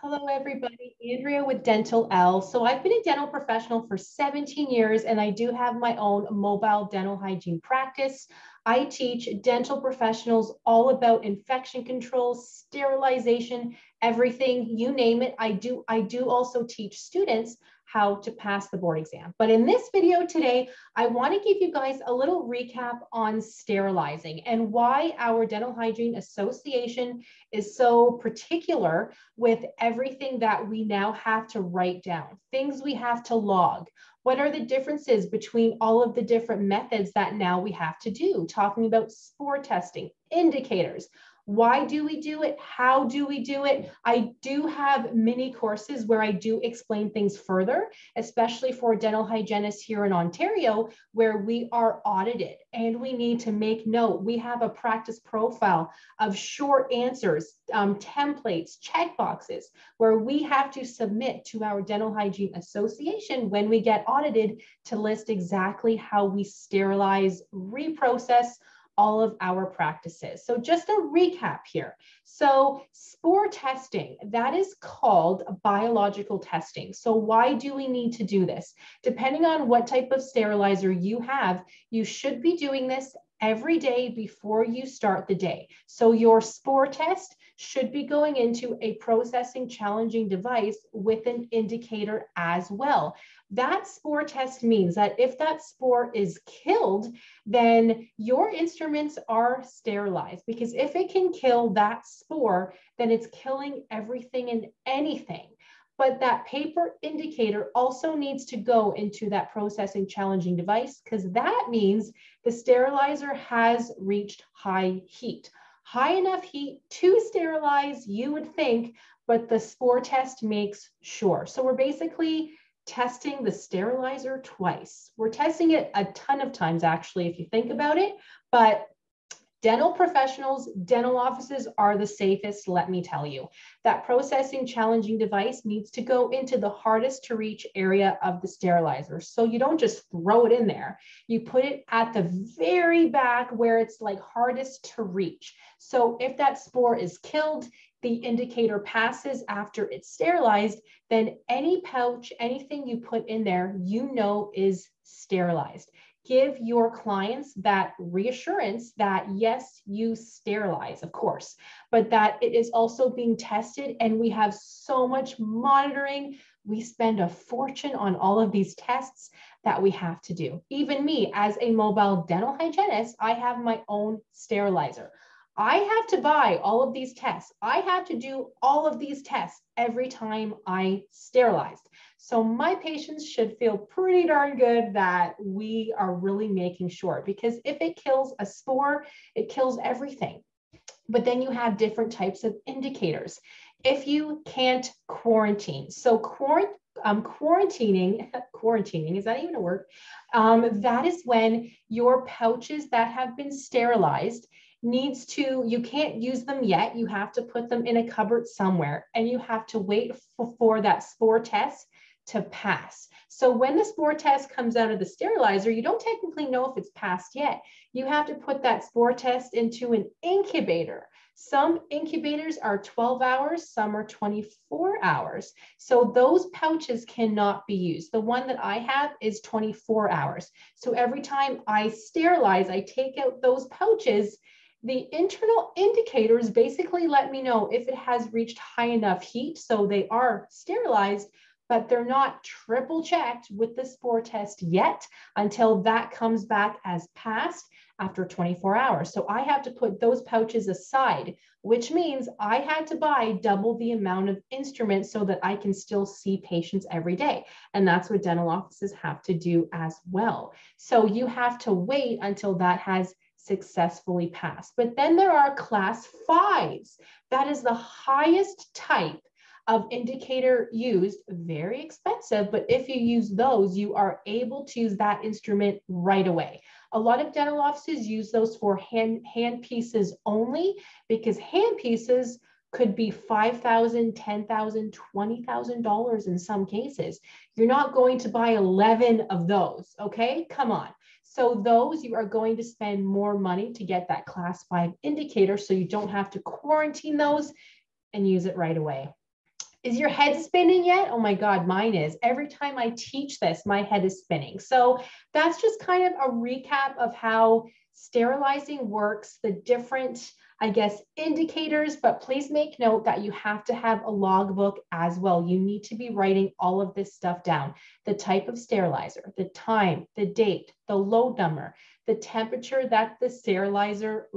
Hello, everybody. Andrea with Dentalelle. So I've been a dental professional for 17 years, and I do have my own mobile dental hygiene practice. I teach dental professionals all about infection control, sterilization, everything, you name it. I do also teach students how to pass the board exam. But in this video today, I want to give you guys a little recap on sterilizing and why our Dental Hygiene Association is so particular with everything that we now have to write down, things we have to log. What are the differences between all of the different methods that now we have to do? Talking about spore testing, indicators. Why do we do it? How do we do it? I do have mini courses where I do explain things further, especially for dental hygienists here in Ontario, where we are audited and we need to make note. We have a practice profile of short answers, templates, checkboxes, where we have to submit to our Dental Hygiene Association when we get audited to list exactly how we sterilize, reprocess, all of our practices. So just a recap here. So spore testing, that is called biological testing. So why do we need to do this? Depending on what type of sterilizer you have, you should be doing this every day before you start the day. So your spore test should be going into a processing challenging device with an indicator as well. That spore test means that if that spore is killed, then your instruments are sterilized, because if it can kill that spore, then it's killing everything and anything. But that paper indicator also needs to go into that processing challenging device, because that means the sterilizer has reached high heat. High enough heat to sterilize, you would think, but the spore test makes sure. So we're basically testing the sterilizer twice. We're testing it a ton of times, actually, if you think about it, but dental professionals, dental offices are the safest, let me tell you. That processing challenging device needs to go into the hardest to reach area of the sterilizer. So you don't just throw it in there. You put it at the very back where it's like hardest to reach. So if that spore is killed, the indicator passes after it's sterilized, then any pouch, anything you put in there, you know is sterilized. Give your clients that reassurance that yes, you sterilize, of course, but that it is also being tested, and we have so much monitoring. We spend a fortune on all of these tests that we have to do. Even me, as a mobile dental hygienist, I have my own sterilizer. I have to buy all of these tests. I have to do all of these tests every time I sterilized. So my patients should feel pretty darn good that we are really making sure, because if it kills a spore, it kills everything. But then you have different types of indicators. If you can't quarantine, so quarantining, is that even a word? That is when your pouches that have been sterilized needs to, you can't use them yet. You have to put them in a cupboard somewhere, and you have to wait for that spore test to pass. So when the spore test comes out of the sterilizer, you don't technically know if it's passed yet. You have to put that spore test into an incubator. Some incubators are 12 hours, some are 24 hours. So those pouches cannot be used. The one that I have is 24 hours. So every time I sterilize, I take out those pouches. The internal indicators basically let me know if it has reached high enough heat, so they are sterilized, but they're not triple checked with the spore test yet until that comes back as passed after 24 hours. So I have to put those pouches aside, which means I had to buy double the amount of instruments so that I can still see patients every day. And that's what dental offices have to do as well. So you have to wait until that has successfully passed. But then there are class 5s. That is the highest type of indicator used, very expensive, but if you use those, you are able to use that instrument right away. A lot of dental offices use those for hand pieces only, because hand pieces could be $5,000, $10,000, $20,000 in some cases. You're not going to buy 11 of those, okay? Come on. So those, you are going to spend more money to get that class 5 indicator, so you don't have to quarantine those and use it right away. Is your head spinning yet? Oh my God, mine is. Every time I teach this, my head is spinning. So that's just kind of a recap of how sterilizing works, the different, I guess, indicators, but please make note that you have to have a logbook as well. You need to be writing all of this stuff down. The type of sterilizer, the time, the date, the load number, the temperature that the sterilizer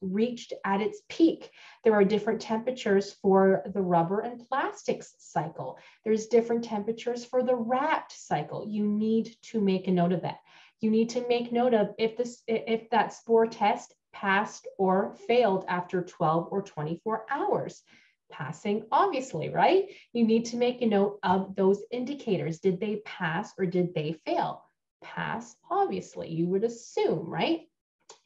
reached at its peak. There are different temperatures for the rubber and plastics cycle. There's different temperatures for the wrapped cycle. You need to make a note of that. You need to make note of if that spore test passed or failed after 12 or 24 hours. Passing, obviously, right? You need to make a note of those indicators. Did they pass or did they fail? Pass, obviously, you would assume, right?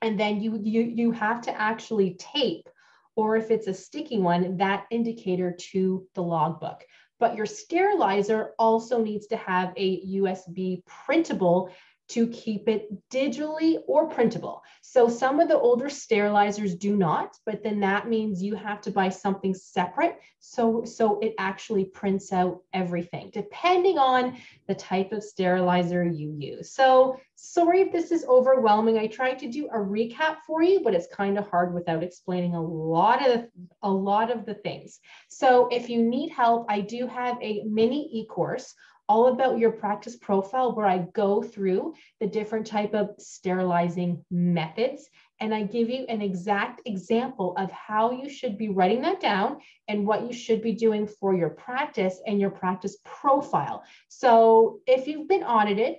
And then you have to actually tape, or if it's a sticky one, that indicator to the logbook. But your sterilizer also needs to have a USB printable to keep it digitally or printable. So some of the older sterilizers do not, but then that means you have to buy something separate so it actually prints out everything, depending on the type of sterilizer you use. So sorry if this is overwhelming. I tried to do a recap for you, but it's kind of hard without explaining a lot of the things. So if you need help, I do have a mini e-course all about your practice profile, where I go through the different type of sterilizing methods. And I give you an exact example of how you should be writing that down and what you should be doing for your practice and your practice profile. So if you've been audited,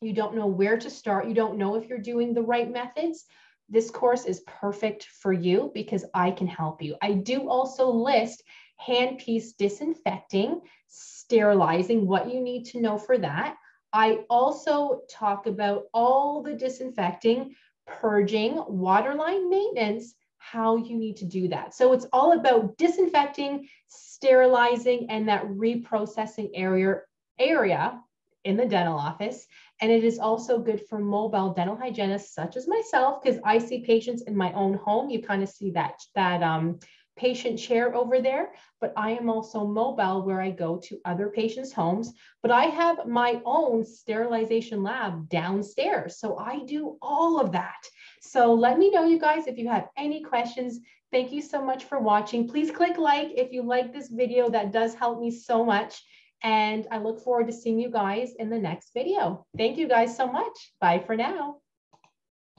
you don't know where to start, you don't know if you're doing the right methods, this course is perfect for you because I can help you. I do also list handpiece disinfecting, sterilizing, what you need to know for that. I also talk about all the disinfecting, purging, waterline maintenance, how you need to do that. So it's all about disinfecting, sterilizing, and that reprocessing area in the dental office. And it is also good for mobile dental hygienists such as myself, because I see patients in my own home. You kind of see that patient chair over there, but I am also mobile where I go to other patients' homes, but I have my own sterilization lab downstairs. So I do all of that. So let me know, you guys, if you have any questions. Thank you so much for watching. Please click like if you like this video. That does help me so much. And I look forward to seeing you guys in the next video. Thank you guys so much. Bye for now.